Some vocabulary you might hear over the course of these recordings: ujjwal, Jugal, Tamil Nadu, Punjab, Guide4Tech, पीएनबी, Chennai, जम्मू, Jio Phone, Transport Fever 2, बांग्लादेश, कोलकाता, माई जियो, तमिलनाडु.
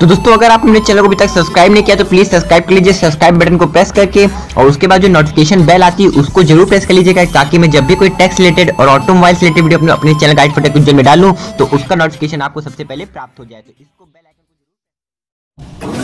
तो दोस्तों अगर आप मेरे चैनल को अभी तक सब्सक्राइब नहीं किया तो प्लीज सब्सक्राइब कर लीजिए, सब्सक्राइब बटन को प्रेस करके, और उसके बाद जो नोटिफिकेशन बेल आती है उसको जरूर प्रेस कर लीजिएगा, ताकि मैं जब भी कोई टैक्स रिलेटेड और ऑटोमोबाइल रिलेटेड वीडियो अपने चैनल गाइड फॉर टेक में डालूं तो उसका नोटिफिकेशन आपको सबसे पहले प्राप्त हो जाए। तो इसको बेल आइकन को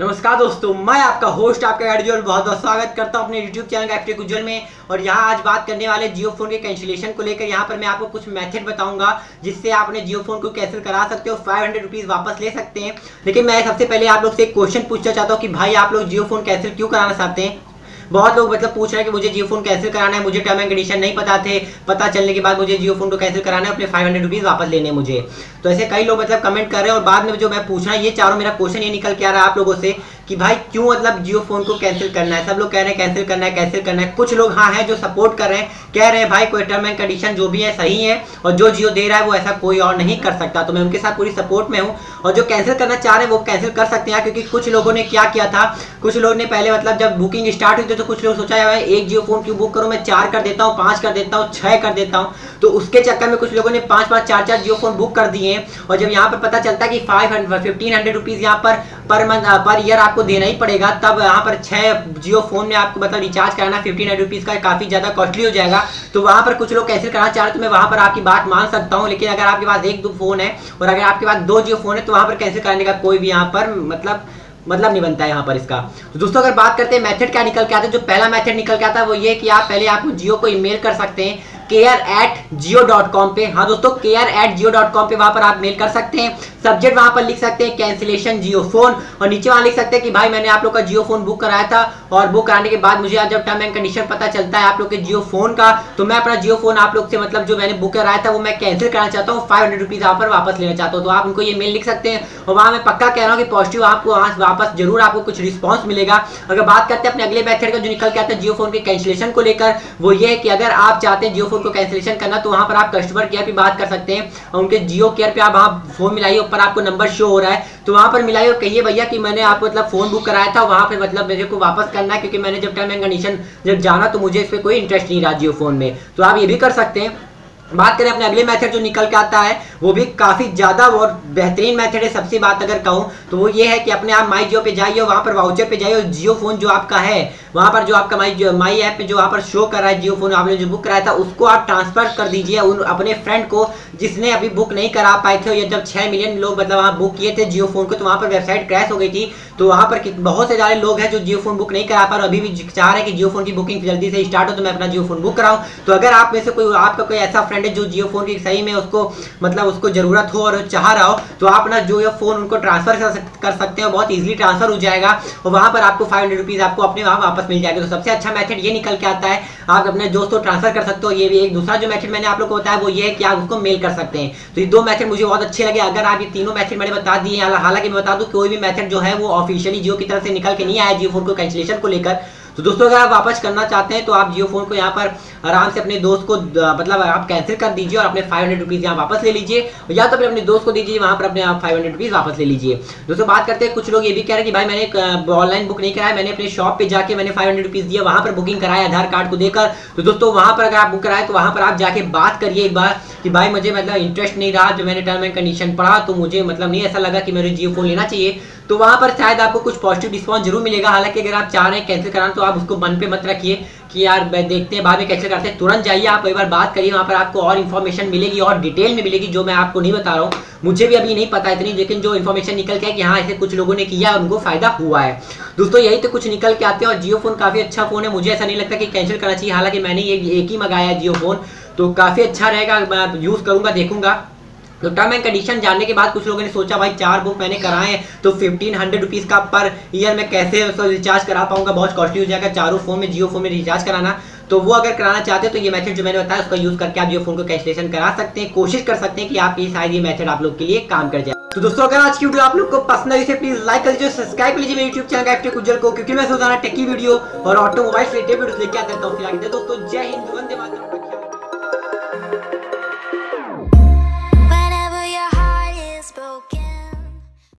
नमस्कार दोस्तों, मैं आपका होस्ट आपका गाइड और बहुत बहुत स्वागत करता हूं अपने YouTube channel guide for tech Ujjwal में। और यहां आज बात करने वाले जियो फोन के कैंसिलेशन को लेकर। यहां पर मैं आपको कुछ मेथड बताऊंगा जिससे आप अपने जियो फोन को कैंसिल करा सकते हो, 500 रुपीज़ वापस ले सकते हैं। लेकिन मैं सबसे पहले आप लोग से एक क्वेश्चन पूछना चाहता हूँ कि भाई आप लोग जियो फोन कैंसिल क्यों कराना चाहते हैं? बहुत लोग मतलब पूछ रहे हैं कि मुझे जियो फोन कैंसिल कराना है, मुझे टर्म एंड कंडीशन नहीं पता थे, पता चलने के बाद मुझे जियो फोन को कैंसिल कराना है, अपने 500 रुपीज़ वापस लेने मुझे। तो ऐसे कई लोग मतलब कमेंट कर रहे हैं। और बाद में जो मैं पूछना ये चाह रहा हूँ, मेरा क्वेश्चन ये निकल के आ रहा है आप लोगों से कि भाई क्यों मतलब जियो फोन को कैंसिल करना है? सब लोग कह रहे हैं कैंसिल करना है कैंसिल करना है। कुछ लोग हाँ हैं जो सपोर्ट कर रहे हैं, कह रहे हैं भाई कोई टर्म एंड कंडीशन जो भी है सही है, और जो जियो दे रहा है वो ऐसा कोई और नहीं कर सकता। तो मैं उनके साथ पूरी सपोर्ट में हूँ। और जो कैंसिल करना चाह रहे हैं वो कैंसिल कर सकते हैं, क्योंकि कुछ लोगों ने क्या किया था, कुछ लोगों ने पहले मतलब जब बुकिंग स्टार्ट हुई तो कुछ लोग सोचा है एक जियो फोन क्यों बुक करूँ, मैं 4 कर देता हूँ, 5 कर देता हूँ, 6 कर देता हूँ। तो उसके चक्कर में कुछ लोगों ने 5-5, 4-4 जियो फोन बुक कर दिए। और जब यहाँ पर पता चलता कि 1500 रुपीज़ यहाँ पर मंथ पर ईयर आपको देना ही पड़ेगा, तब यहाँ पर 6 जियो फोन में आपको मतलब रिचार्ज कराना 1500 रुपीज़ का काफ़ी ज़्यादा कॉस्टली हो जाएगा। तो वहाँ पर कुछ लोग कैंसिल कराना चाह रहे तो मैं वहाँ पर आपकी बात मान सकता हूँ। लेकिन अगर आपके पास 1-2 फोन है और अगर आपके पास 2 जियो फोन है तो वहाँ पर कैंसिल कराने का कोई भी यहाँ पर मतलब नहीं बनता है यहाँ पर इसका। तो दोस्तों अगर बात करते हैं मेथड क्या निकल के आता है, जो पहला मेथड निकल के आता है वो ये कि आप पहले आपको जियो को ईमेल कर सकते हैं care@jio.com पे। हाँ दोस्तों care@jio.com पे वहाँ पर आप मेल कर सकते हैं, सब्जेक्ट वहाँ पर लिख सकते हैं कैंसिलेशन जियो फोन, और नीचे वहाँ लिख सकते हैं कि भाई मैंने आप लोग का जियो फोन बुक कराया था और बुक कराने के बाद मुझे जब टर्म एंड कंडीशन पता चलता है आप लोग के जियो फोन का तो मैं अपना जियो फोन आप लोग से मतलब जो मैंने बुक कराया था वो मैं कैंसिल कराना चाहता हूँ, 500 रुपीज़ यहाँ पर वापस लेना चाहता हूँ। तो आप उनको ये मेल लिख सकते हैं और वहाँ मैं पक्का कह रहा हूँ कि पॉजिटिव आपको वहाँ वापस जरूर आपको कुछ रिस्पॉन्स मिलेगा। अगर बात करते हैं अपने अगले मेथड का जो निकल के आता है जियो फोन के कैंसिलेशन को लेकर, वो ये है कि अगर आप चाहते हैं जियो फोन को कैंसिलेशन करना तो वहाँ पर आप कस्टमर केयर पे बात कर सकते हैं और उनके जियो केयर पे आप वहाँ फोन मिलाइए, ऊपर आपको नंबर शो हो रहा है तो वहाँ पर मिलाइए और कहिए भैया कि मैंने आपको मतलब फोन बुक कराया था, वहाँ पे मतलब मेरे को वापस करना है क्योंकि मैंने जब टर्म एंड कंडीशन जब जाना तो मुझे इस पर कोई इंटरेस्ट नहीं रहा जियो फोन में। तो आप ये भी कर सकते हैं। बात करें अपने अगले मेथड जो निकल के आता है वो भी काफ़ी ज़्यादा और बेहतरीन मेथड है सबसे बात अगर कहूँ तो, वो ये है कि अपने आप माई जियो पे जाइए, वहाँ पर वाउचर पे जाइए और जियो फोन जो आपका है वहाँ पर जो आपका माई ऐप पे जो वहाँ पर शो कर रहा है जियो फोन आपने जो बुक कराया था उसको आप ट्रांसफ़र कर दीजिए उन अपने फ्रेंड को जिसने अभी बुक नहीं करा पाए थे। या जब 6 मिलियन लोग मतलब वहाँ बुक किए थे जियो फोन को तो वहाँ पर वेबसाइट क्रैश हो गई थी, तो वहाँ पर बहुत से सारे लोग हैं जो जियो फोन बुक नहीं करा पा रहे और अभी भी चाह रहे हैं कि जियो फोन की बुकिंग जल्दी से स्टार्ट हो तो मैं अपना जियो फोन बुक कराऊँ। तो अगर आप में से कोई आपका कोई ऐसा जो जियो फोन की सही में उसको मतलब उसको जरूरत हो और चाह रहा हो तो आप ना जो ये फोन उनको ट्रांसफर कर सकते हैं, बहुत इजीली ट्रांसफर हो जाएगा और वहां पर आपको 500 रुपीज़ आपको अपने वहां वापस मिल जाएगा। तो सबसे अच्छा मेथड ये निकल के आता है, आप अपने दोस्तों ट्रांसफर कर सकते हो। ये भी एक दूसरा जो मेथड मैंने आप लोग को बताया वो ये है कि आप उसको मेल कर सकते हैं। तो ये 2 मेथड मुझे बहुत अच्छे लगे। अगर आप ये तीनों मेथड मैंने बता दिए, हालांकि मैं बता दूं कोई भी मेथड जो है वो ऑफिशियली जियो की तरफ से निकल के नहीं आया जियो फोन को कैंसिलेशन को लेकर। तो दोस्तों अगर आप वापस करना चाहते हैं तो आप जियो फोन को यहाँ पर आराम से अपने दोस्त को मतलब आप कैंसिल कर दीजिए और अपने 500 रुपीज़ यहाँ वापस ले लीजिए, या तो फिर अपने दोस्त को दीजिए वहाँ पर अपने आप 500 रुपीज़ वापस ले लीजिए। दोस्तों बात करते हैं, कुछ लोग ये भी कह रहे हैं कि भाई मैंने ऑनलाइन बुक नहीं कराया, मैंने अपने शॉप पर जाके मैंने 500 रुपीज़ दिया, वहाँ पर बुकिंग कराया आधार कार्ड को देकर। तो दोस्तों वहाँ पर अगर आप बुक कराए तो वहाँ पर आप जाके बात करिए एक बार कि भाई मुझे मतलब इंटरेस्ट नहीं रहा, जो मैंने टर्म एंड कंडीशन पढ़ा तो मुझे मतलब नहीं ऐसा लगा कि मेरे जियो फोन लेना चाहिए। तो वहाँ पर शायद आपको कुछ पॉजिटिव रिस्पॉन्स जरूर मिलेगा। हालांकि अगर आप चाह रहे हैं कैंसिल कराना तो आप उसको मन पे मत रखिए कि यार देखते हैं बाद में कैंसिल करते हैं, तुरंत जाइए आप एक बार बात करिए, वहाँ पर आपको और इन्फॉर्मेशन मिलेगी और डिटेल में मिलेगी जो मैं आपको नहीं बता रहा हूँ, मुझे भी अभी नहीं पता इतनी, लेकिन जो इन्फॉर्मेशन निकल के है कि हाँ ऐसे कुछ लोगों ने किया और उनको फायदा हुआ है। दोस्तों यही तो कुछ निकल के आते हैं। और जियो फोन काफ़ी अच्छा फोन है, मुझे ऐसा नहीं लगता कि कैंसिल करना चाहिए। हालांकि मैंने ये एक ही मंगाया है जियो फोन, तो काफ़ी अच्छा रहेगा, मैं यूज़ करूँगा देखूँगा। तो टर्म एंड कंडीशन जानने के बाद कुछ लोगों ने सोचा भाई 4 बुक मैंने कराए हैं तो 1500 रुपीज़ का पर ईयर मैं कैसे उसको रिचार्ज करा पाऊंगा, बहुत कॉस्टली हो जाएगा चारों फोन में जियो फोन में रिचार्ज कराना। तो वो अगर कराना चाहते हैं तो ये मेथड जो मैंने बताया उसका यूज़ करके आप जियो फोन को कैंसिलेशन करा सकते हैं। कोशिश कर सकते हैं कि आप ये शायद ये मेथड आप लोग के लिए काम कर जाए। तो दोस्तों अगर आज की वीडियो आप लोग को पसंद आई तो प्लीज लाइक कर लीजिए, सब्सक्राइब कर लीजिए मेरे YouTube channel guide for tech Ujjwal को, क्योंकि मैं रोजाना टेकी वीडियो और ऑटोमोबाइल रिलेटेड वीडियो लेके आता रहता हूँ। फिलहाल दोस्तों जय हिंद, वंदे मातरम।